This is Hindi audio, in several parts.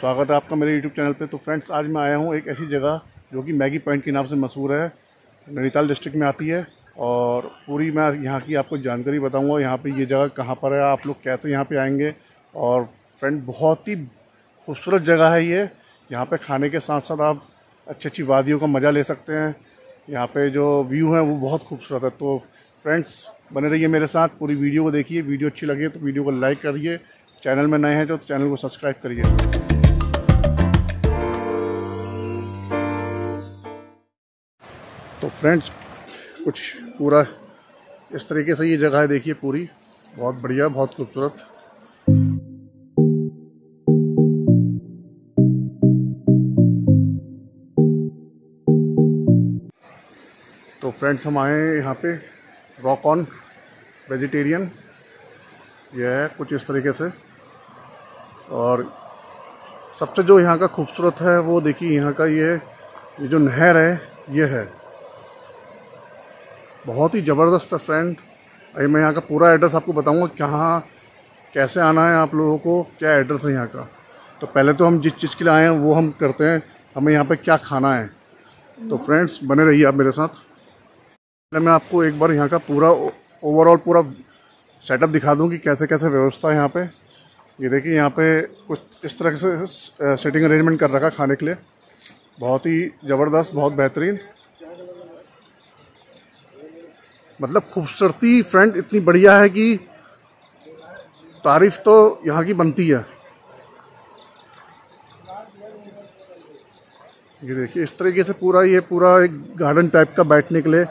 स्वागत है आपका मेरे YouTube चैनल पे। तो फ्रेंड्स, आज मैं आया हूँ एक ऐसी जगह जो कि मैगी पॉइंट के नाम से मशहूर है, नैनीताल डिस्ट्रिक्ट में आती है। और पूरी मैं यहाँ की आपको जानकारी बताऊँगा, यहाँ पे ये जगह कहाँ पर है, आप लोग कैसे यहाँ पे आएंगे। और फ्रेंड, बहुत ही खूबसूरत जगह है ये। यहाँ पर खाने के साथ साथ आप अच्छी अच्छी वादियों का मज़ा ले सकते हैं। यहाँ पर जो व्यू है वो बहुत खूबसूरत है। तो फ्रेंड्स, बने रहिए मेरे साथ, पूरी वीडियो को देखिए। वीडियो अच्छी लगे तो वीडियो को लाइक करिए, चैनल में नए हैं तो चैनल को सब्सक्राइब करिए। तो फ्रेंड्स, कुछ पूरा इस तरीके से ये जगह है, देखिए पूरी बहुत बढ़िया, बहुत खूबसूरत। तो फ्रेंड्स, हम आए हैं यहाँ पे रॉक ऑन वेजिटेरियन, यह है कुछ इस तरीके से। और सबसे जो यहाँ का खूबसूरत है वो देखिए, यहाँ का ये जो नहर है ये है बहुत ही ज़बरदस्त है। फ्रेंड, अभी मैं यहाँ का पूरा एड्रेस आपको बताऊँगा, कहाँ कैसे आना है आप लोगों को, क्या एड्रेस है यहाँ का। तो पहले तो हम जिस चीज़ के लिए आए हैं वो हम करते हैं, हमें यहाँ पे क्या खाना है। तो फ्रेंड्स, बने रहिए आप मेरे साथ। पहले मैं आपको एक बार यहाँ का पूरा ओवरऑल पूरा सेटअप दिखा दूँ कि कैसे कैसे व्यवस्था है यहाँ पे। ये देखिए, यहाँ पे कुछ इस तरह से सेटिंग अरेंजमेंट कर रखा है खाने के लिए, बहुत ही ज़बरदस्त, बहुत बेहतरीन, मतलब खूबसूरती। फ्रेंड, इतनी बढ़िया है कि तारीफ तो यहाँ की बनती है। ये देखिए, इस तरीके से पूरा ये पूरा एक गार्डन टाइप का बैठने के लिए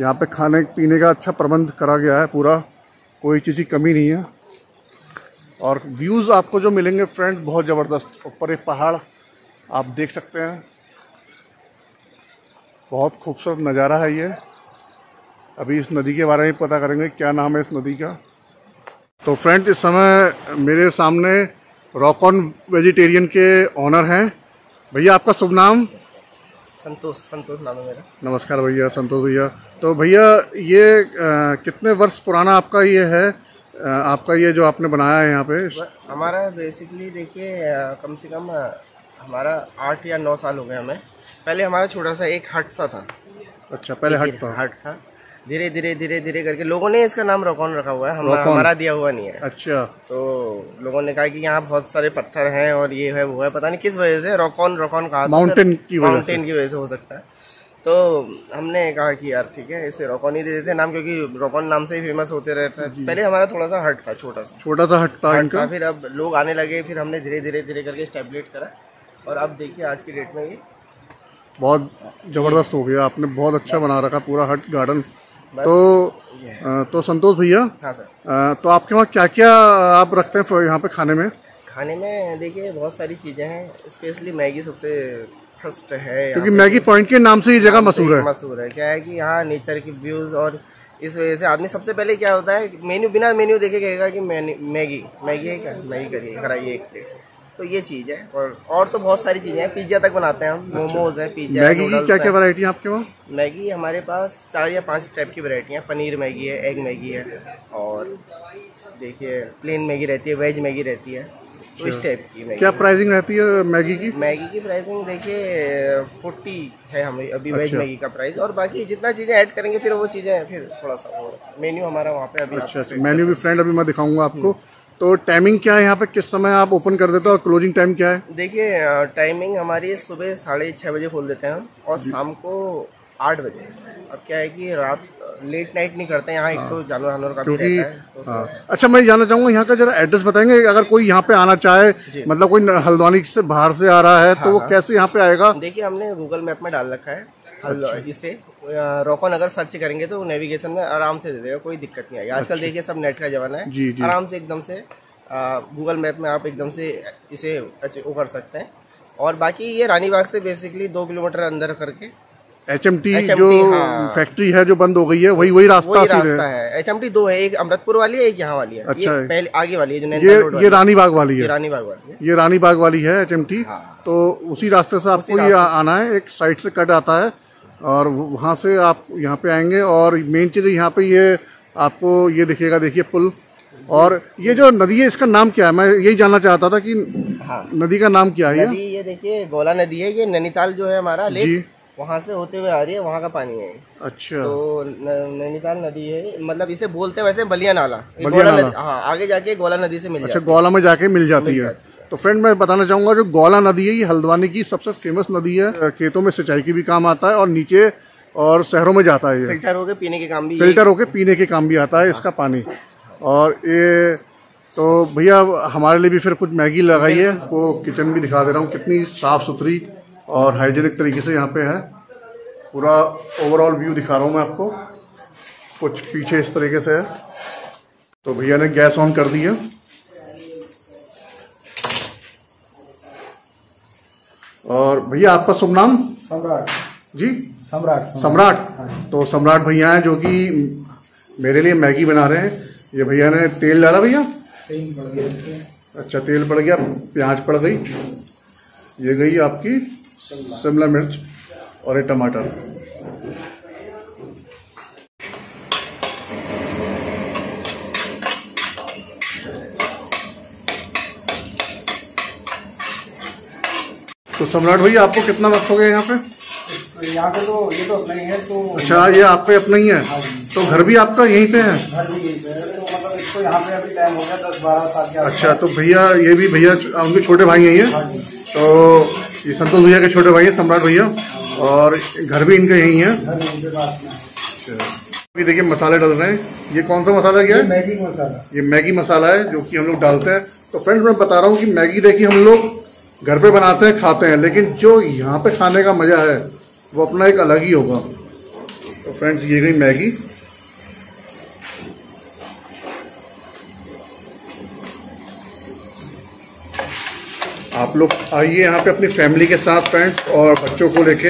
यहाँ पे खाने पीने का अच्छा प्रबंध करा गया है पूरा, कोई चीज़ की कमी नहीं है। और व्यूज़ आपको जो मिलेंगे फ्रेंड, बहुत ज़बरदस्त। ऊपर एक पहाड़ आप देख सकते हैं, बहुत खूबसूरत नज़ारा है ये। अभी इस नदी के बारे में पता करेंगे, क्या नाम है इस नदी का। तो फ्रेंड, इस समय मेरे सामने रॉक ऑन वेजिटेरियन के ऑनर हैं। भैया, आपका शुभ नाम? संतोष, संतोष नाम है मेरा। नमस्कार भैया, संतोष भैया। तो भैया, ये कितने वर्ष पुराना आपका ये है, आपका ये जो आपने बनाया है यहाँ पे? हमारा बेसिकली देखिए, कम से कम हमारा 8 या 9 साल हो गए हमें। पहले हमारा छोटा सा एक हट सा था। अच्छा, पहले हट था। धीरे धीरे करके लोगों ने इसका नाम रॉक ऑन रखा हुआ है, हमारा दिया हुआ नहीं है। अच्छा। तो लोगों ने कहा कि यहाँ बहुत सारे पत्थर हैं और ये है वो है, पता नहीं किस वजह से रॉक ऑन कहा, माउंटेन की वजह से हो सकता है। तो हमने कहा कि यार ठीक है, इसे रॉक ऑन ही दे देते नाम, क्योंकि रॉक ऑन नाम से ही फेमस होते रहते हैं। पहले हमारा थोड़ा सा हट था, छोटा सा हट था। फिर अब लोग आने लगे, फिर हमने धीरे धीरे करके एस्टेब्लिश करा, और अब देखिए आज की डेट में ये बहुत ज़बरदस्त हो गया। आपने बहुत अच्छा बना रखा पूरा हट गार्डन। तो संतोष भैया, हाँ सर, तो आपके वहाँ क्या क्या आप रखते हैं यहाँ पे खाने में? खाने में देखिए बहुत सारी चीज़ें हैं, स्पेशली मैगी सबसे फर्स्ट है, क्योंकि मैगी पॉइंट के नाम से ये जगह मशहूर है। क्या है कि यहाँ नेचर की व्यूज़, और इस वजह से आदमी सबसे पहले क्या होता है, मेन्यू बिना मेन्यू देखे कहेगा कि मैगी है क्या, मैगी करिए, कराइए एक प्लेट। तो ये चीज़ है। और तो बहुत सारी चीज़ें हैं, पिज्जा तक बनाते हैं हम। अच्छा। मोमोज है, पिज्जा है, मैगी की क्या वैरायटी है आपके वहाँ? मैगी हमारे पास 4 या 5 टाइप की वैरायटी है। पनीर मैगी है, एग मैगी है, और देखिए प्लेन मैगी रहती है, वेज मैगी रहती है, तो इस टाइप की मैगी। क्या प्राइसिंग रहती है मैगी की? मैगी की प्राइसिंग देखिए 40 है हमें अभी वेज मैगी का प्राइस, और बाकी जितना चीज़ें ऐड करेंगे फिर वो चीज़ें, फिर थोड़ा सा मेन्यू हमारा वहाँ पे अभी। अच्छा, मेन्यू भी फ्रेंड अभी मैं दिखाऊंगा आपको। तो टाइमिंग क्या है यहाँ पे, किस समय आप ओपन कर देते हो और क्लोजिंग टाइम क्या है? देखिए टाइमिंग हमारी सुबह 6:30 बजे खोल देते हैं और शाम को 8 बजे। अब क्या है कि रात लेट नाइट नहीं करते यहाँ। एक तो जानवर का भी रहता है, तो अच्छा, मैं जानना चाहूँगा यहाँ का जरा एड्रेस बताएंगे, अगर कोई यहाँ पे आना चाहे, मतलब कोई हल्द्वानी से बाहर से आ रहा है तो वो कैसे यहाँ पे आएगा? देखिए हमने गूगल मैप में डाल रखा है। अच्छा। इसे रॉक ऑन अगर सर्च करेंगे तो नेविगेशन में आराम से दे देगा, कोई दिक्कत नहीं आएगी। आजकल देखिए सब नेट का जमाना है, आराम से एकदम से गूगल मैप में आप एकदम से इसे वो कर सकते हैं। और बाकी ये रानीबाग से बेसिकली 2 किलोमीटर अंदर करके HMT जो फैक्ट्री है जो बंद हो गई है, वही रास्ता है। HMT 2 है, एक अमृतपुर वाली है, एक यहाँ वाली है। अच्छा, पहले आगे वाली है जो ये रानीबाग वाली है HMT। तो उसी रास्ते से आपको ये आना है, एक साइड से कट आता है और वहाँ से आप यहाँ पे आएंगे। और मेन चीज़ यहाँ पे ये आपको ये दिखेगा, देखिए पुल। और ये जो नदी है इसका नाम क्या है, मैं यही जानना चाहता था कि हाँ। नदी का नाम क्या है? नदी ये देखिए गोला नदी है, ये नैनीताल जो है हमारा लेक वहाँ से होते हुए आ रही है, वहाँ का पानी है। अच्छा, तो नैनीताल नदी है, मतलब इसे बोलते हैं वैसे बलिया नाला, बलिया नाला। हाँ, आगे जाके गोला नदी से मिल, अच्छा गोला में जाके मिल जाती है। तो फ्रेंड मैं बताना चाहूँगा जो गोला नदी है ये हल्द्वानी की सबसे फेमस नदी है, खेतों में सिंचाई के भी काम आता है और नीचे और शहरों में जाता है, फिल्टर होके पीने के काम भी, फिल्टर होके पीने के काम भी आता है इसका पानी। और ये तो भैया हमारे लिए भी फिर कुछ मैगी लगाई है, वो किचन भी दिखा दे रहा हूँ, कितनी साफ़ सुथरी और हाइजीनिक तरीके से यहाँ पे है। पूरा ओवरऑल व्यू दिखा रहा हूँ मैं आपको, कुछ पीछे इस तरीके से है। तो भैया ने गैस ऑन कर दी है, और भैया आपका शुभ नाम? सम्राट जी, सम्राट, सम्राट। तो सम्राट भैया हैं जो कि मेरे लिए मैगी बना रहे हैं। ये भैया ने तेल डाला, भैया तेल पड़ गया, अच्छा तेल पड़ गया, प्याज पड़ गई, ये गई आपकी शिमला मिर्च और ये टमाटर। तो सम्राट भैया आपको कितना वक्त हो गया यहाँ पे? यहाँ पे तो ये तो अपना ही है। तो अच्छा, ये आप पे अपना ही है, तो घर भी आपका यहीं पे है? घर भी यहीं पे है, मतलब इसको यहाँ पे अभी टाइम हो गया 10-12 साल के। अच्छा, तो भैया ये भी भैया उनके छोटे भाई हैं ये, तो ये संतोष भैया के छोटे भाई हैं सम्राट भैया, और घर भी इनके यहीं है। अभी देखिए मसाले डाल रहे हैं, ये कौन सा मसाला क्या है? मैगी मसाला, ये मैगी मसाला है जो कि हम लोग डालते हैं। तो फ्रेंड्स मैं बता रहा हूँ कि मैगी देखिए हम लोग घर पे बनाते हैं, खाते हैं, लेकिन जो यहाँ पे खाने का मजा है वो अपना एक अलग ही होगा। तो फ्रेंड्स ये गई मैगी, आप लोग आइए यहाँ पे अपनी फैमिली के साथ फ्रेंड्स और बच्चों को लेके,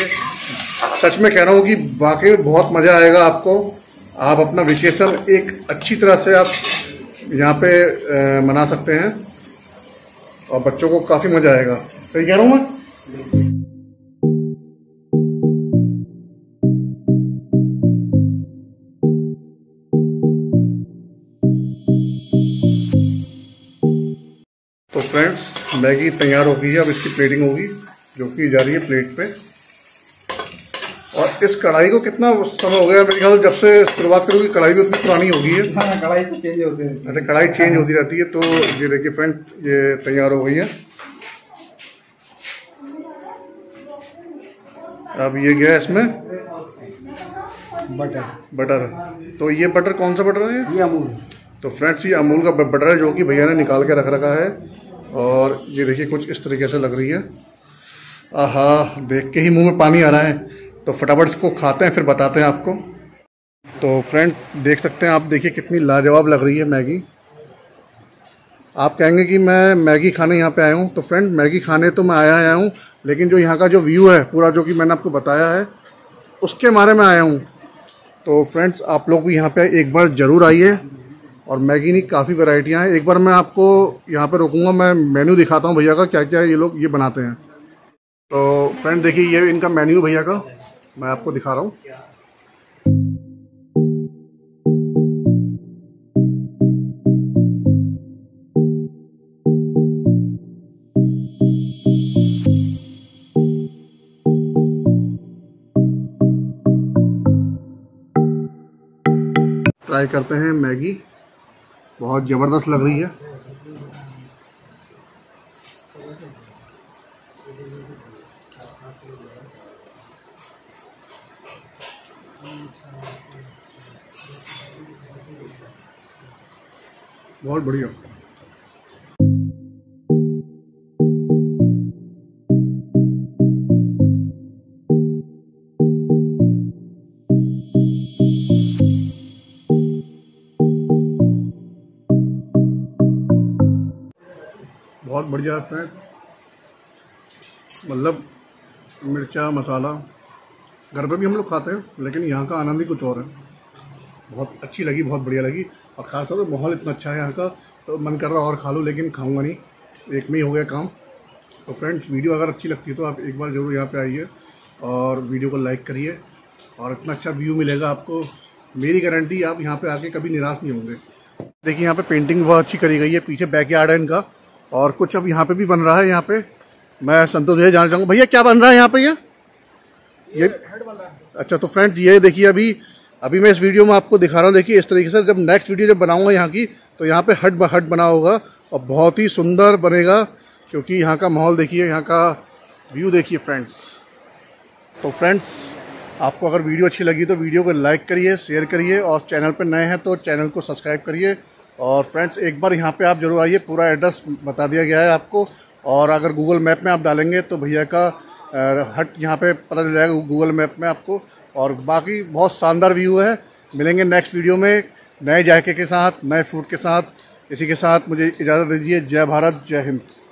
सच में कह रहा हूँ कि वाकई में बहुत मज़ा आएगा आपको। आप अपना वेकेशन एक अच्छी तरह से आप यहाँ पे मना सकते हैं और बच्चों को काफ़ी मज़ा आएगा, सही कह रहा हूँ मैं? तो फ्रेंड्स मैगी तैयार हो गई है, अब इसकी प्लेटिंग होगी जो कि जा रही है प्लेट पे। और इस कढ़ाई को कितना समय हो गया? मेरे ख्याल जब से शुरुआत करूँगी कढ़ाई भी उतनी पुरानी हो गई है। हाँ, कढ़ाई तो चेंज होती है, अच्छा कढ़ाई चेंज होती रहती है। तो ये देखिए फ्रेंड्स ये तैयार हो गई है, अब ये गया इसमें बटर, बटर। तो ये बटर कौन सा बटर है? ये अमूल। तो फ्रेंड्स ये अमूल का बटर है जो कि भैया ने निकाल के रख रखा है, और ये देखिए कुछ इस तरीके से लग रही है। आहा, देख के ही मुंह में पानी आ रहा है। तो फटाफट इसको खाते हैं फिर बताते हैं आपको। तो फ्रेंड देख सकते हैं आप, देखिए कितनी लाजवाब लग रही है मैगी। आप कहेंगे कि मैं मैगी खाने यहाँ पे आया हूँ, तो फ्रेंड मैगी खाने तो मैं आया हूँ, लेकिन जो यहाँ का जो व्यू है पूरा जो कि मैंने आपको बताया है उसके बारे में आया हूँ। तो फ्रेंड्स आप लोग भी यहाँ पर एक बार ज़रूर आइए, और मैगी की काफ़ी वैरायटियाँ हैं। एक बार मैं आपको यहाँ पर रोकूंगा, मैं मेन्यू दिखाता हूँ भैया का क्या क्या ये लोग ये बनाते हैं। तो फ्रेंड देखिए ये इनका मेन्यू भैया का मैं आपको दिखा रहा हूँ। ट्राई करते हैं मैगी, बहुत ज़बरदस्त लग रही है। बहुत बढ़िया। बहुत बढ़िया फ्रेंड, मतलब मिर्चा मसाला घर पे भी हम लोग खाते हैं, लेकिन यहाँ का आनंद ही कुछ और है। बहुत अच्छी लगी, बहुत बढ़िया लगी, और ख़ासतौर पर माहौल इतना अच्छा है यहाँ का, तो मन कर रहा और खा लूँ लेकिन खाऊंगा नहीं, एक में ही हो गया काम। तो फ्रेंड्स वीडियो अगर अच्छी लगती है तो आप एक बार ज़रूर यहाँ पे आइए और वीडियो को लाइक करिए, और इतना अच्छा व्यू मिलेगा आपको, मेरी गारंटी आप यहाँ पर आके कभी निराश नहीं होंगे। देखिए यहाँ पर पेंटिंग बहुत अच्छी करी गई है, पीछे बैकयार्ड है इनका, और कुछ अब यहाँ पे भी बन रहा है। यहाँ पे मैं संतोष भैया जाना चाहूँगा, भैया क्या बन रहा है यहाँ पे? ये हेड बन रहा है। अच्छा, तो फ्रेंड्स ये देखिए अभी मैं इस वीडियो में आपको दिखा रहा हूँ। देखिए इस तरीके से जब नेक्स्ट वीडियो जब बनाऊँगा यहाँ की, तो यहाँ पे हट बना होगा और बहुत ही सुंदर बनेगा, क्योंकि यहाँ का माहौल देखिए, यहाँ का व्यू देखिए फ्रेंड्स। तो फ्रेंड्स आपको अगर वीडियो अच्छी लगी तो वीडियो को लाइक करिए, शेयर करिए, और चैनल पर नए हैं तो चैनल को सब्सक्राइब करिए। और फ्रेंड्स एक बार यहाँ पे आप ज़रूर आइए, पूरा एड्रेस बता दिया गया है आपको। और अगर गूगल मैप में आप डालेंगे तो भैया का हट यहाँ पे पता चल जाएगा गूगल मैप में आपको। और बाकी बहुत शानदार व्यू है। मिलेंगे नेक्स्ट वीडियो में नए जायके के साथ, नए फूड के साथ। इसी के साथ मुझे इजाज़त दीजिए। जय भारत, जय हिंद।